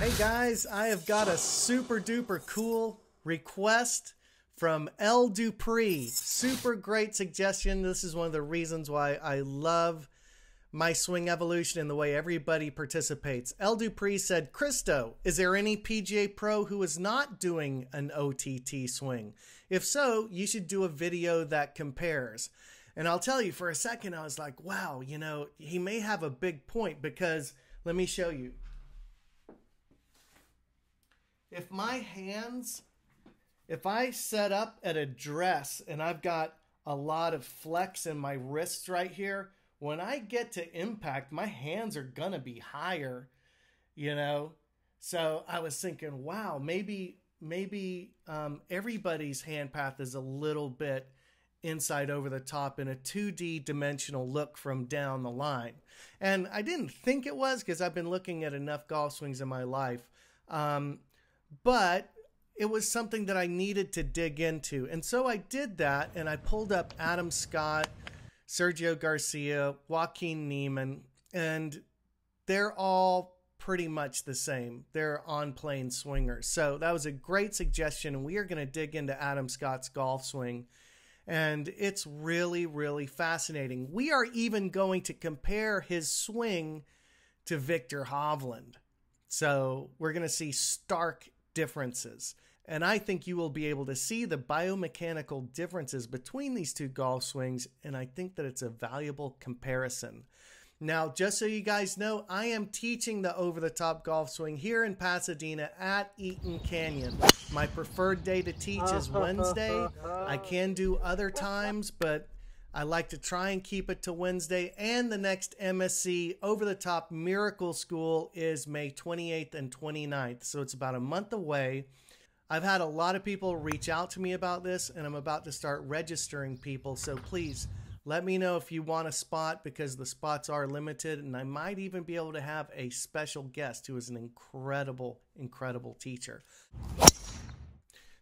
Hey guys, I have got a super duper cool request from L. Dupree. Super great suggestion. This is one of the reasons why I love my swing evolution and the way everybody participates. L. Dupree said, "Christo, is there any PGA pro who is not doing an OTT swing? If so, you should do a video that compares." And I'll tell you, for a second, I was like, wow, you know, he may have a big point, because let me show you. If my hands, if I set up at a dress and I've got a lot of flex in my wrists right here, when I get to impact, my hands are going to be higher, you know? So I was thinking, wow, maybe everybody's hand path is a little bit inside over the top in a 2D dimensional look from down the line. And I didn't think it was, because I've been looking at enough golf swings in my life. But it was something that I needed to dig into. And so I did that, and I pulled up Adam Scott, Sergio Garcia, Joaquin Niemann, and they're all pretty much the same. They're on-plane swingers. So that was a great suggestion, and we are going to dig into Adam Scott's golf swing. And it's really, really fascinating. We are even going to compare his swing to Victor Hovland. So we're going to see stark differences. And I think you will be able to see the biomechanical differences between these two golf swings. And I think that it's a valuable comparison. Now, just so you guys know, I am teaching the over-the-top golf swing here in Pasadena at Eaton Canyon. My preferred day to teach is Wednesday. I can do other times, but I like to try and keep it to Wednesday. And the next MSC Over the Top Miracle School is May 28th and 29th. So it's about a month away. I've had a lot of people reach out to me about this, and I'm about to start registering people. So please, let me know if you want a spot, because the spots are limited, and I might even be able to have a special guest who is an incredible, incredible teacher.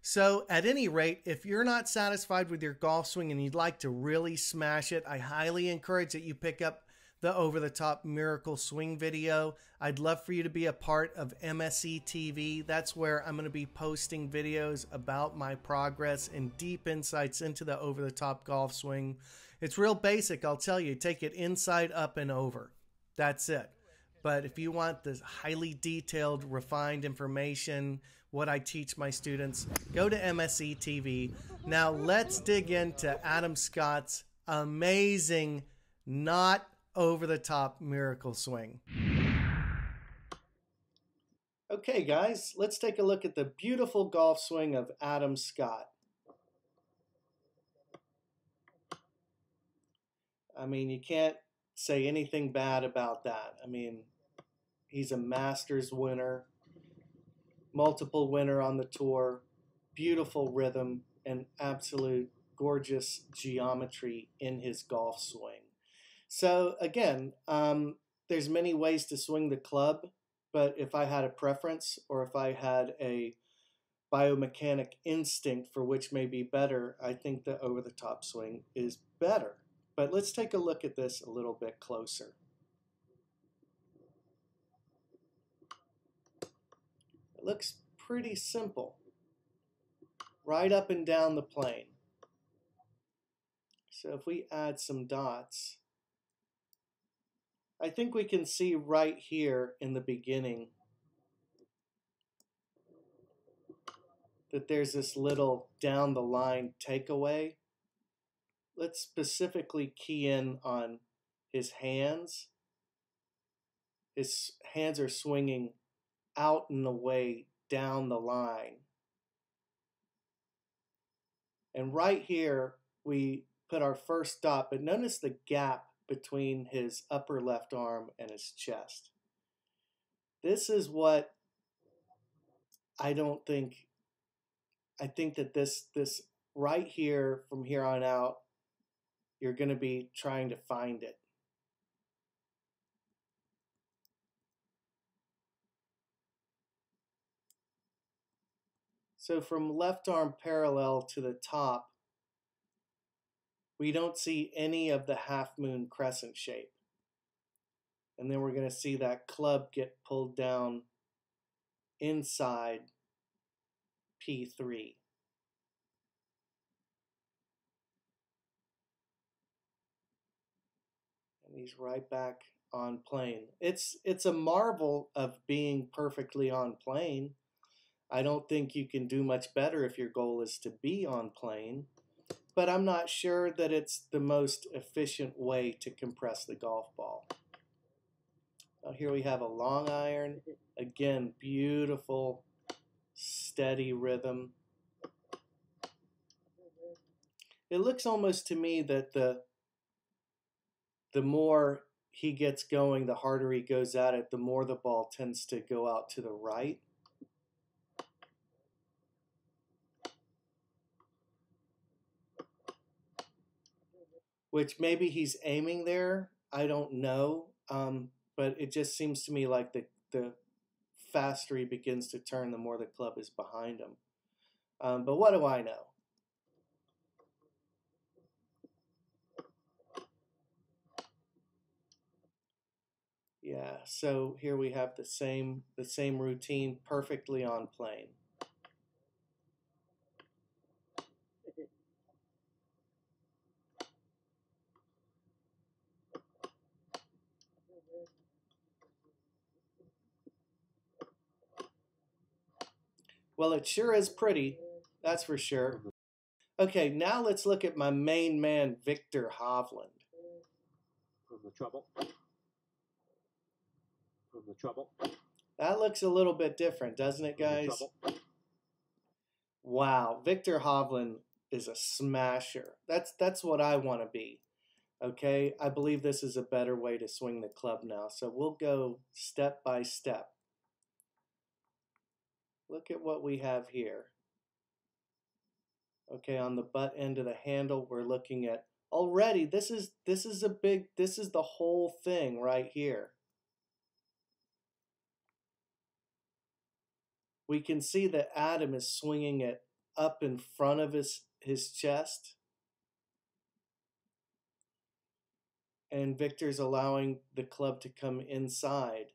So at any rate, if you're not satisfied with your golf swing and you'd like to really smash it, I highly encourage that you pick up the Over the Top Miracle Swing video. I'd love for you to be a part of MSE TV. That's where I'm going to be posting videos about my progress and deep insights into the over the top golf swing. It's real basic, I'll tell you. Take it inside, up, and over. That's it. But if you want this highly detailed, refined information, what I teach my students, go to MSE TV. Now let's dig into Adam Scott's amazing, not over-the-top miracle swing. Okay guys, let's take a look at the beautiful golf swing of Adam Scott. I mean, you can't say anything bad about that. I mean, he's a Masters winner, multiple winner on the tour, beautiful rhythm, and absolute gorgeous geometry in his golf swing. So again, there's many ways to swing the club, but if I had a preference, or if I had a biomechanic instinct for which may be better, I think the over-the-top swing is better. But let's take a look at this a little bit closer. It looks pretty simple, right up and down the plane. So if we add some dots, I think we can see right here in the beginning that there's this little down the line takeaway. Let's specifically key in on his hands. His hands are swinging out and away down the line. And right here, we put our first dot, but notice the gap between his upper left arm and his chest. This is what I think that this right here, from here on out, you're going to be trying to find it. So from left arm parallel to the top, we don't see any of the half moon crescent shape. And then we're going to see that club get pulled down inside P3. And he's right back on plane. It's a marvel of being perfectly on plane. I don't think you can do much better if your goal is to be on plane, but I'm not sure that it's the most efficient way to compress the golf ball. Now here we have a long iron. Again, beautiful, steady rhythm. It looks almost to me that the more he gets going, the harder he goes at it, the more the ball tends to go out to the right. Which maybe he's aiming there, I don't know, but it just seems to me like the faster he begins to turn, the more the club is behind him. But what do I know? Yeah, so here we have the same routine, perfectly on plane. Well, it sure is pretty, that's for sure. Okay, now let's look at my main man, Victor Hovland. From the trouble. That looks a little bit different, doesn't it, guys? Wow, Victor Hovland is a smasher. That's what I want to be. Okay, I believe this is a better way to swing the club now, so we'll go step by step. Look at what we have here. Okay, on the butt end of the handle, we're looking at already. This is the whole thing right here. We can see that Adam is swinging it up in front of his chest, and Victor's allowing the club to come inside.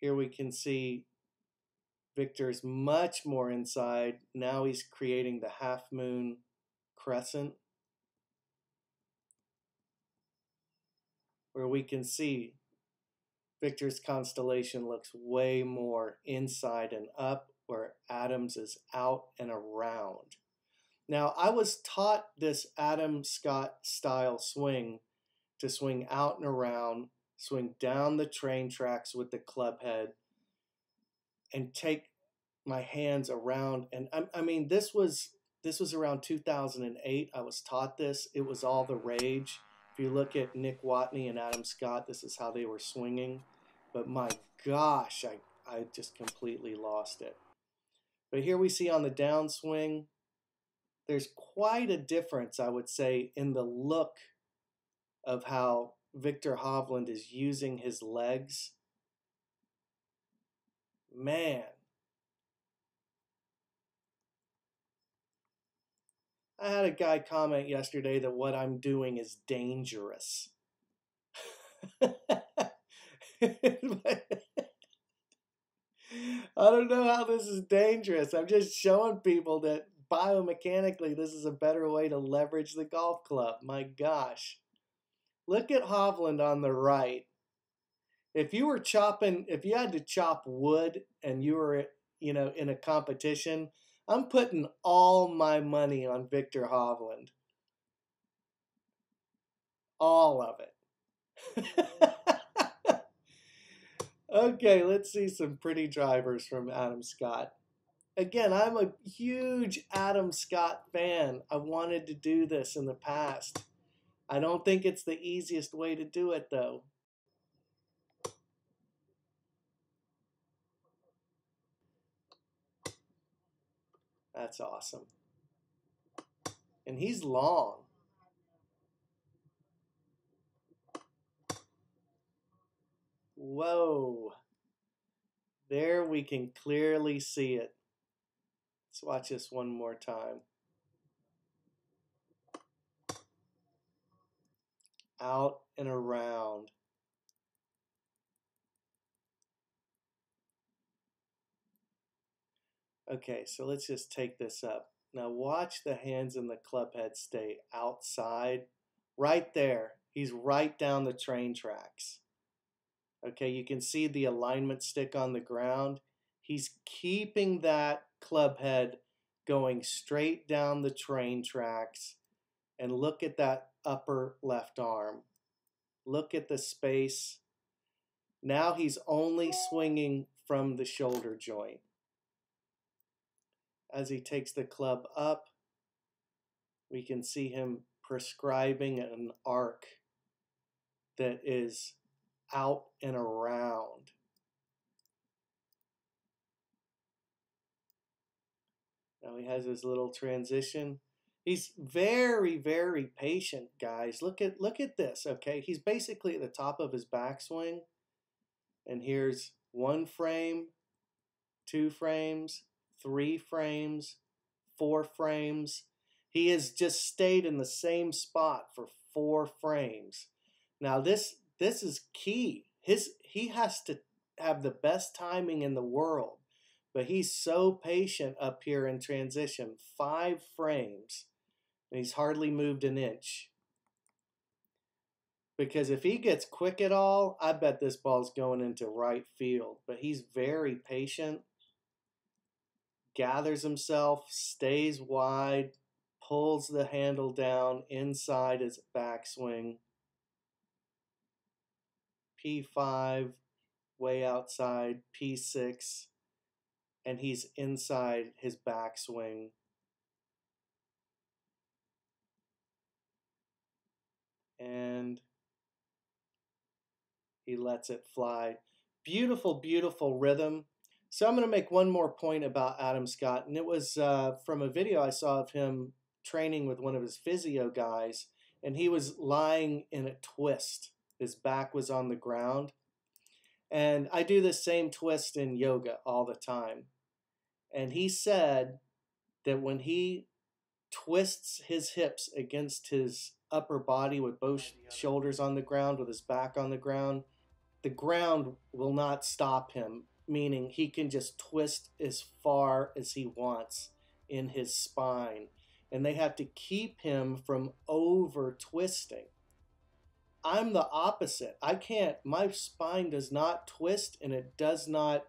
Here we can see Victor's much more inside. Now he's creating the half moon crescent, where we can see Victor's constellation looks way more inside and up, where Adam's is out and around. Now, I was taught this Adam Scott style swing to swing out and around, swing down the train tracks with the club head, and take my hands around. And I mean, this was around 2008. I was taught this. It was all the rage. If you look at Nick Watney and Adam Scott, this is how they were swinging. But my gosh, I just completely lost it. But here we see on the downswing, there's quite a difference, I would say, in the look of how Victor Hovland is using his legs. Man, I had a guy comment yesterday that what I'm doing is dangerous. I don't know how this is dangerous. I'm just showing people that biomechanically this is a better way to leverage the golf club. My gosh. Look at Hovland on the right. If you had to chop wood and you were, you know, in a competition, I'm putting all my money on Victor Hovland. All of it. Okay, let's see some pretty drivers from Adam Scott. Again, I'm a huge Adam Scott fan. I wanted to do this in the past. I don't think it's the easiest way to do it, though. That's awesome. And he's long. Whoa. There we can clearly see it. Let's watch this one more time. out and around. Okay, so let's just take this up. Now watch the hands and the club head stay outside. Right there. He's right down the train tracks. Okay, you can see the alignment stick on the ground. He's keeping that club head going straight down the train tracks. And look at that upper left arm. Look at the space. Now he's only swinging from the shoulder joint. As he takes the club up, we can see him prescribing an arc that is out and around. Now he has his little transition. He's very, very patient, guys. Look at this, okay? He's basically at the top of his backswing. And here's one frame, two frames, three frames, four frames. He has just stayed in the same spot for four frames. Now this is key. He has to have the best timing in the world, but he's so patient up here in transition. Five frames, and he's hardly moved an inch. Because if he gets quick at all, I bet this ball's going into right field, but he's very patient. Gathers himself, stays wide, pulls the handle down inside his backswing. P5, way outside, P6, and he's inside his backswing. And he lets it fly. Beautiful, beautiful rhythm. So I'm going to make one more point about Adam Scott, and it was from a video I saw of him training with one of his physio guys, and he was lying in a twist. His back was on the ground, and I do the same twist in yoga all the time. And he said that when he twists his hips against his upper body with both shoulders on the ground, with his back on the ground will not stop him. Meaning he can just twist as far as he wants in his spine. And they have to keep him from over twisting. I'm the opposite. I can't, my spine does not twist, and it does not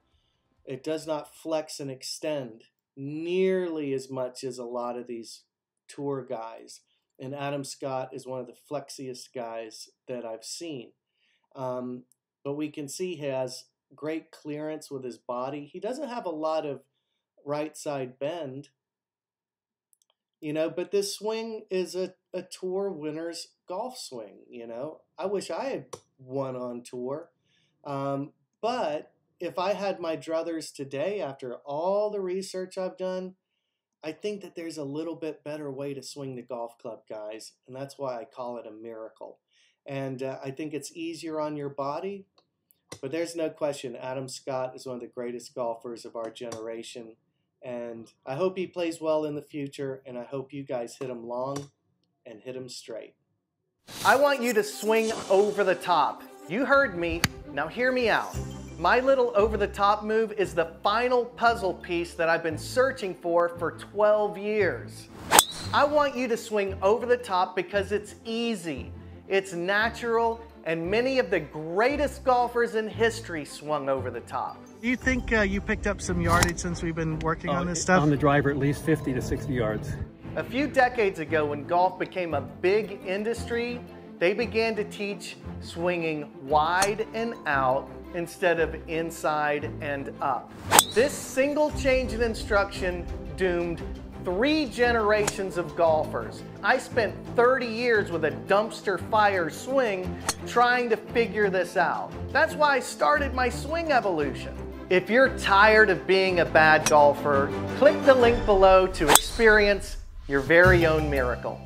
flex and extend nearly as much as a lot of these tour guys. And Adam Scott is one of the flexiest guys that I've seen. But we can see he has great clearance with his body. He doesn't have a lot of right side bend, you know, but this swing is a tour winner's golf swing, you know. I wish I had won on tour, but if I had my druthers today, after all the research I've done, I think that there's a little bit better way to swing the golf club, guys, and that's why I call it a miracle. And I think it's easier on your body. But there's no question, Adam Scott is one of the greatest golfers of our generation. And I hope he plays well in the future, and I hope you guys hit him long and hit him straight. I want you to swing over the top. You heard me, now hear me out. My little over the top move is the final puzzle piece that I've been searching for 12 years. I want you to swing over the top because it's easy, it's natural, and many of the greatest golfers in history swung over the top. Do you think you picked up some yardage since we've been working on this stuff? On the driver, at least 50 to 60 yards. A few decades ago, when golf became a big industry, they began to teach swinging wide and out instead of inside and up. This single change in instruction doomed 3 generations of golfers. I spent 30 years with a dumpster fire swing trying to figure this out. That's why I started my swing evolution. If you're tired of being a bad golfer, click the link below to experience your very own miracle.